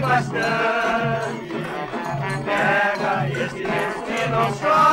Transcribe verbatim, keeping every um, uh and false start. Bastante, pega esse lenço que não chora.